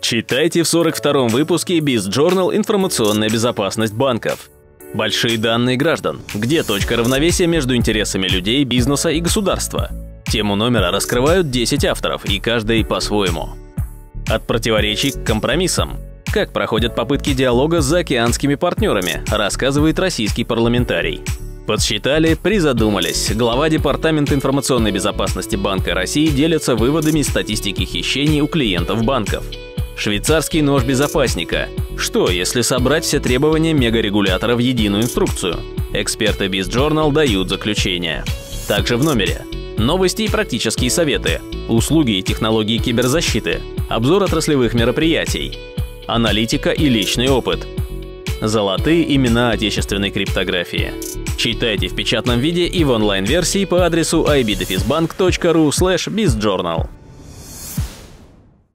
Читайте в 42-м выпуске BIS Journal «Информационная безопасность банков». Большие данные граждан. Где точка равновесия между интересами людей, бизнеса и государства? Тему номера раскрывают 10 авторов, и каждый по-своему. От противоречий к компромиссам. Как проходят попытки диалога с заокеанскими партнерами, рассказывает российский парламентарий. Подсчитали, призадумались. Глава Департамента информационной безопасности Банка России делится выводами из статистики хищений у клиентов банков. Швейцарский нож безопасника. Что, если собрать все требования мегарегулятора в единую инструкцию? Эксперты BIS Journal дают заключение. Также в номере. Новости и практические советы. Услуги и технологии киберзащиты. Обзор отраслевых мероприятий. Аналитика и личный опыт. Золотые имена отечественной криптографии. Читайте в печатном виде и в онлайн-версии по адресу ibdefisbank.ru/bisjournal.